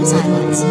Silence.